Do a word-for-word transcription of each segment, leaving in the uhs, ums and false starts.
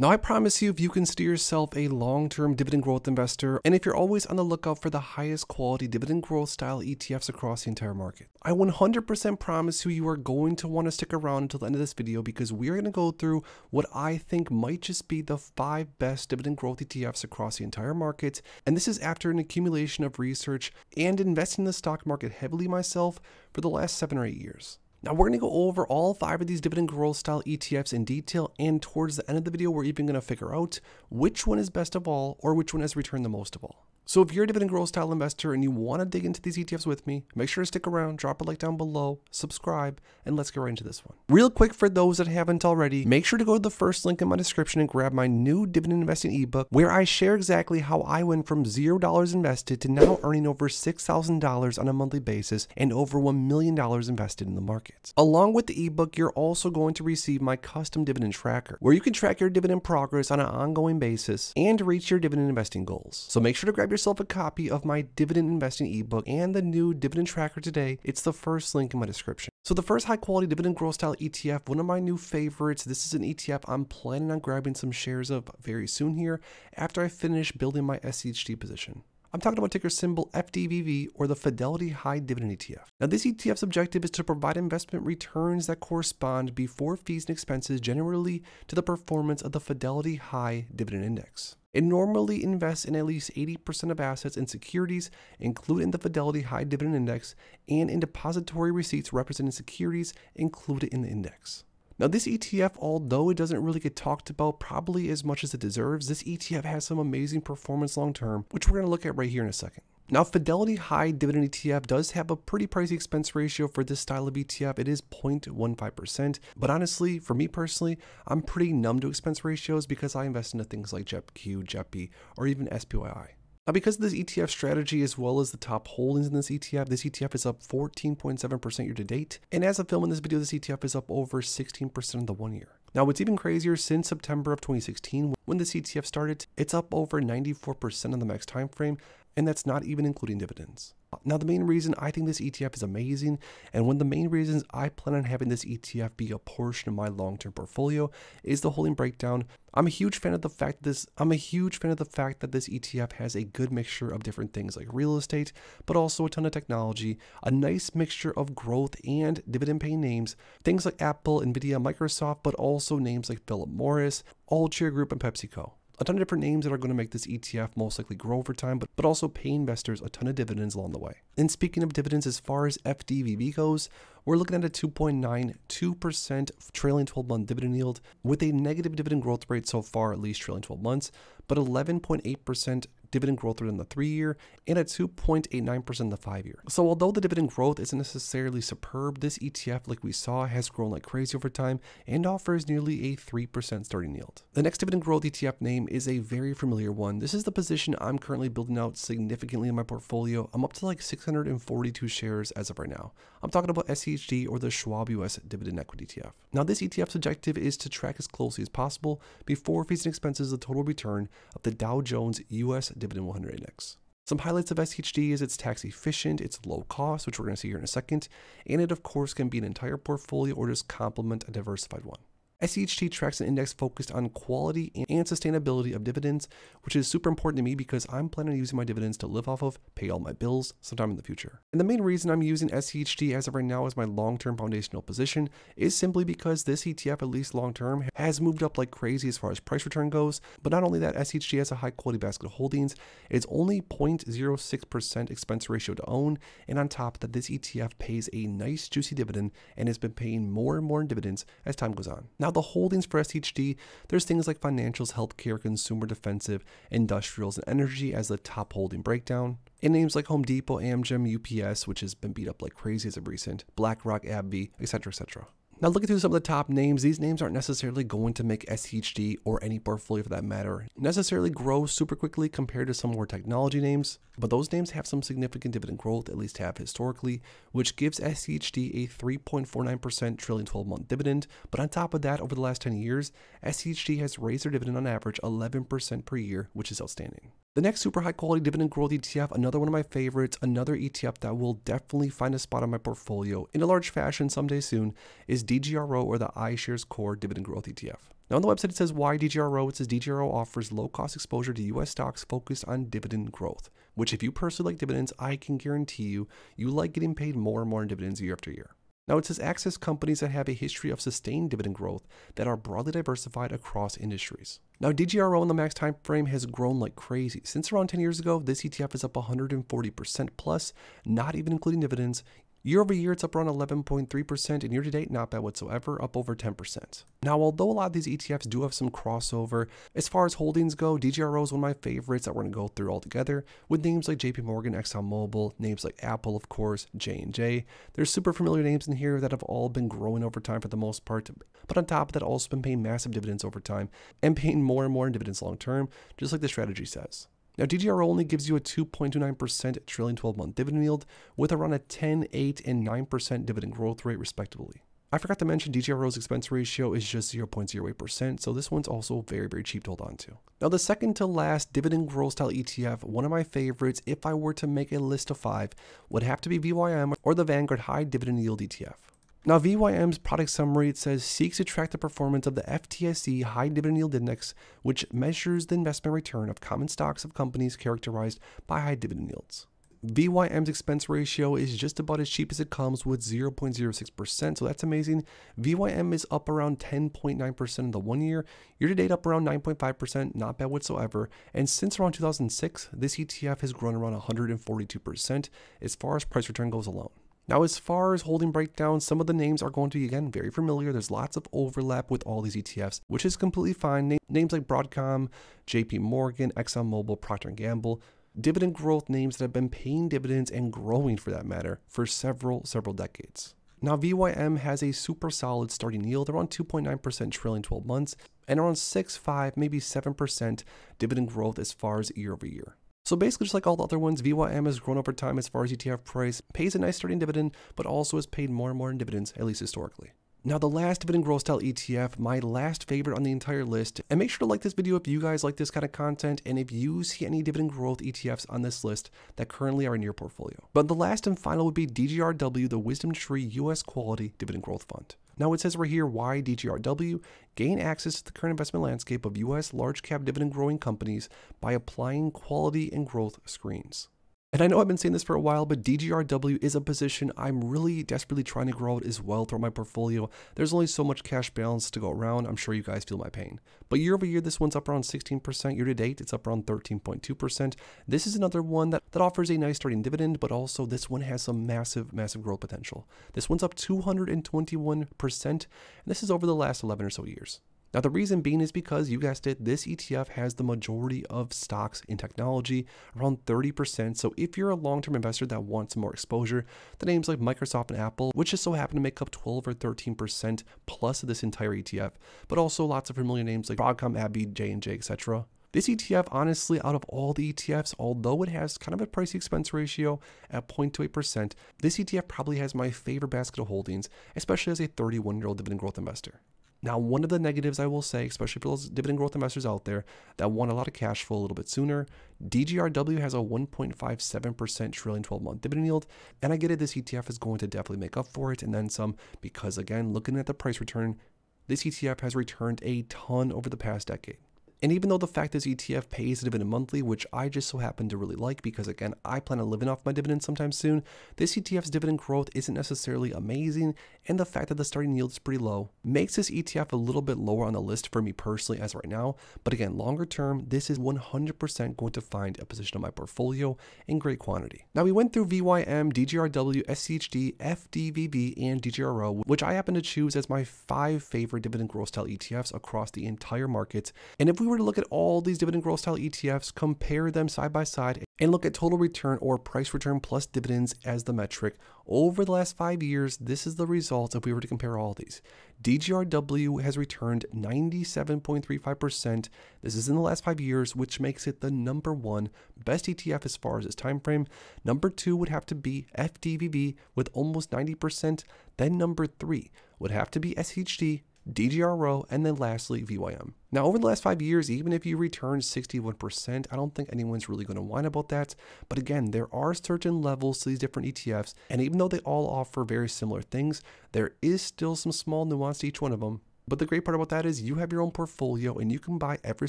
Now, I promise you, if you consider yourself a long-term dividend growth investor, and if you're always on the lookout for the highest quality dividend growth style E T Fs across the entire market, I one hundred percent promise you, you are going to want to stick around until the end of this video, because we're going to go through what I think might just be the five best dividend growth E T Fs across the entire market. And this is after an accumulation of research and investing in the stock market heavily myself for the last seven or eight years. Now, we're going to go over all five of these dividend growth style E T Fs in detail, and towards the end of the video, we're even going to figure out which one is best of all, or which one has returned the most of all. So if you're a dividend growth style investor and you want to dig into these E T Fs with me, make sure to stick around, drop a like down below, subscribe, and let's get right into this one. Real quick, for those that haven't already, make sure to go to the first link in my description and grab my new dividend investing ebook, where I share exactly how I went from zero dollars invested to now earning over six thousand dollars on a monthly basis and over one million dollars invested in the market. Along with the ebook, you're also going to receive my custom dividend tracker, where you can track your dividend progress on an ongoing basis and reach your dividend investing goals. So make sure to grab your yourself a copy of my dividend investing ebook and the new dividend tracker today. It's the first link in my description. So the first high quality dividend growth style E T F, one of my new favorites. This is an E T F I'm planning on grabbing some shares of very soon here after I finish building my S C H D position. I'm talking about ticker symbol F D V V, or the Fidelity High Dividend E T F. Now, this E T F's objective is to provide investment returns that correspond before fees and expenses generally to the performance of the Fidelity High Dividend Index. It normally invests in at least eighty percent of assets in securities, including the Fidelity High Dividend Index, and in depository receipts representing securities included in the index. Now, this E T F, although it doesn't really get talked about probably as much as it deserves, this E T F has some amazing performance long-term, which we're going to look at right here in a second. Now, Fidelity High Dividend E T F does have a pretty pricey expense ratio for this style of E T F. It is zero point one five percent, but honestly, for me personally, I'm pretty numb to expense ratios because I invest into things like J E P Q, J E P B, or even S P Y I. Now, because of this E T F strategy, as well as the top holdings in this E T F, this E T F is up fourteen point seven percent year to date. And as of filming this video, this E T F is up over sixteen percent in the one year. Now, what's even crazier, since September of twenty sixteen, when this E T F started, it's up over ninety-four percent on the max time frame, and that's not even including dividends. Now, the main reason I think this E T F is amazing, and one of the main reasons I plan on having this E T F be a portion of my long-term portfolio, is the holding breakdown. I'm a huge fan of the fact this I'm a huge fan of the fact that this E T F has a good mixture of different things like real estate, but also a ton of technology, a nice mixture of growth and dividend-paying names, things like Apple, Nvidia, Microsoft, but also names like Philip Morris, Altria Group, and PepsiCo. A ton of different names that are going to make this E T F most likely grow over time, but, but also pay investors a ton of dividends along the way. And speaking of dividends, as far as F D V V goes, we're looking at a two point nine two percent trailing twelve month dividend yield with a negative dividend growth rate so far, at least trailing twelve months, but eleven point eight percent dividend growth rate in the three year and at two point eight nine percent in the five year. So although the dividend growth isn't necessarily superb, this E T F, like we saw, has grown like crazy over time and offers nearly a three percent starting yield. The next dividend growth E T F name is a very familiar one. This is the position I'm currently building out significantly in my portfolio. I'm up to like six hundred forty-two shares as of right now. I'm talking about S C H D, or the Schwab U S Dividend Equity E T F. Now, this E T F's objective is to track as closely as possible before fees and expenses the total return of the Dow Jones U S Dividend one hundred Index. Some highlights of S C H D is it's tax efficient, it's low cost, which we're going to see here in a second, and it of course can be an entire portfolio or just complement a diversified one. S C H D tracks an index focused on quality and sustainability of dividends, which is super important to me because I'm planning on using my dividends to live off of, pay all my bills sometime in the future. And the main reason I'm using S C H D as of right now as my long-term foundational position is simply because this E T F, at least long-term, has moved up like crazy as far as price return goes. But not only that, S C H D has a high-quality basket of holdings. It's only zero point zero six percent expense ratio to own, and on top of that, this E T F pays a nice juicy dividend and has been paying more and more in dividends as time goes on. Now, Now, the holdings for S C H D, there's things like financials, healthcare, consumer, defensive, industrials, and energy as the top holding breakdown. And names like Home Depot, Amgen, U P S, which has been beat up like crazy as of recent, BlackRock, AbbVie, et cetera, et cetera. Now, looking through some of the top names, these names aren't necessarily going to make S C H D, or any portfolio for that matter, necessarily grow super quickly compared to some more technology names, but those names have some significant dividend growth, at least have historically, which gives S C H D a three point four nine percent trailing twelve month dividend. But on top of that, over the last ten years, S C H D has raised their dividend on average eleven percent per year, which is outstanding. The next super high quality dividend growth E T F, another one of my favorites, another E T F that will definitely find a spot on my portfolio in a large fashion someday soon, is D G R O, or the iShares Core Dividend Growth E T F. Now on the website it says, why D G R O? It says D G R O offers low-cost exposure to U S stocks focused on dividend growth, which if you personally like dividends, I can guarantee you, you like getting paid more and more in dividends year after year. Now it says access companies that have a history of sustained dividend growth that are broadly diversified across industries. Now D G R O in the max time frame has grown like crazy. Since around ten years ago, this E T F is up one hundred forty percent plus, not even including dividends. Year over year, it's up around eleven point three percent, and year to date, not bad whatsoever, up over ten percent. Now, although a lot of these E T Fs do have some crossover, as far as holdings go, D G R O is one of my favorites that we're going to go through all together, with names like J P Morgan, ExxonMobil, names like Apple, of course, J and J. There's super familiar names in here that have all been growing over time for the most part, but on top of that, also been paying massive dividends over time, and paying more and more in dividends long term, just like the strategy says. Now, D G R O only gives you a two point two nine percent trailing twelve month dividend yield with around a ten, eight, and nine percent dividend growth rate, respectively. I forgot to mention D G R O's expense ratio is just zero point zero eight percent, so this one's also very, very cheap to hold on to. Now, the second to last dividend growth style E T F, one of my favorites, if I were to make a list of five, would have to be V Y M or the Vanguard High Dividend Yield E T F. Now, V Y M's product summary, it says, seeks to track the performance of the F T S E High Dividend Yield Index, which measures the investment return of common stocks of companies characterized by high dividend yields. V Y M's expense ratio is just about as cheap as it comes with zero point zero six percent, so that's amazing. V Y M is up around ten point nine percent in the one year, year to date up around nine point five percent, not bad whatsoever, and since around two thousand six, this E T F has grown around one hundred forty-two percent as far as price return goes alone. Now, as far as holding breakdown, some of the names are going to be, again, very familiar. There's lots of overlap with all these E T Fs, which is completely fine. Names like Broadcom, J P Morgan, ExxonMobil, Procter and Gamble, dividend growth names that have been paying dividends and growing, for that matter, for several, several decades. Now, V Y M has a super solid starting yield, around two point nine percent trailing twelve months, and around six, five, maybe seven percent dividend growth as far as year over year. So basically, just like all the other ones, V Y M has grown over time as far as E T F price, pays a nice starting dividend, but also has paid more and more in dividends, at least historically. Now, the last dividend growth style E T F, my last favorite on the entire list, and make sure to like this video if you guys like this kind of content, and if you see any dividend growth E T Fs on this list that currently are in your portfolio. But the last and final would be D G R W, the Wisdom Tree U S Quality Dividend Growth Fund. Now it says right here, why D G R W? Gain access to the current investment landscape of U S large cap dividend growing companies by applying quality and growth screens. And I know I've been saying this for a while, but D G R W is a position I'm really desperately trying to grow out as well throughout my portfolio. There's only so much cash balance to go around. I'm sure you guys feel my pain. But year over year, this one's up around sixteen percent. Year to date, it's up around thirteen point two percent. This is another one that, that offers a nice starting dividend, but also this one has some massive, massive growth potential. This one's up two hundred twenty-one percent, and this is over the last eleven or so years. Now, the reason being is because, you guessed it, this E T F has the majority of stocks in technology, around thirty percent. So if you're a long-term investor that wants more exposure, the names like Microsoft and Apple, which just so happen to make up twelve or thirteen percent plus of this entire E T F, but also lots of familiar names like Broadcom, AbbVie, J and J, et cetera. This E T F, honestly, out of all the E T Fs, although it has kind of a pricey expense ratio at zero point two eight percent, this E T F probably has my favorite basket of holdings, especially as a thirty-one-year-old dividend growth investor. Now, one of the negatives I will say, especially for those dividend growth investors out there that want a lot of cash flow a little bit sooner, D G R W has a one point five seven percent trailing twelve month dividend yield. And I get it, this E T F is going to definitely make up for it and then some, because again, looking at the price return, this E T F has returned a ton over the past decade. And even though the fact this E T F pays a dividend monthly, which I just so happen to really like because, again, I plan on living off my dividends sometime soon, this E T F's dividend growth isn't necessarily amazing, and the fact that the starting yield is pretty low makes this E T F a little bit lower on the list for me personally as right now. But again, longer term, this is one hundred percent going to find a position in my portfolio in great quantity. Now, we went through V Y M, D G R W, S C H D, F D V V, and D G R O, which I happen to choose as my five favorite dividend growth style E T Fs across the entire market. And if we were to look at all these dividend growth style E T Fs, compare them side by side, and look at total return or price return plus dividends as the metric over the last five years, this is the results if we were to compare all these. D G R W has returned ninety-seven point three five percent. This is in the last five years, which makes it the number one best E T F as far as its time frame. Number two would have to be F D V V with almost ninety percent. Then number three would have to be S C H D, D G R O, and then lastly, V Y M. Now, over the last five years, even if you return sixty-one percent, I don't think anyone's really going to whine about that. But again, there are certain levels to these different E T Fs, and even though they all offer very similar things, there is still some small nuance to each one of them. But the great part about that is you have your own portfolio and you can buy every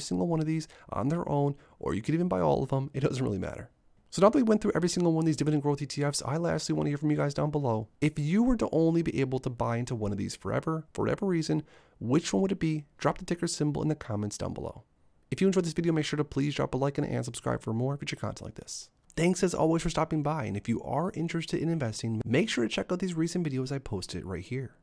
single one of these on their own, or you could even buy all of them. It doesn't really matter. So now that we went through every single one of these dividend growth E T Fs, I lastly want to hear from you guys down below. If you were to only be able to buy into one of these forever, for whatever reason, which one would it be? Drop the ticker symbol in the comments down below. If you enjoyed this video, make sure to please drop a like and, and subscribe for more future content like this. Thanks as always for stopping by, and if you are interested in investing, make sure to check out these recent videos I posted right here.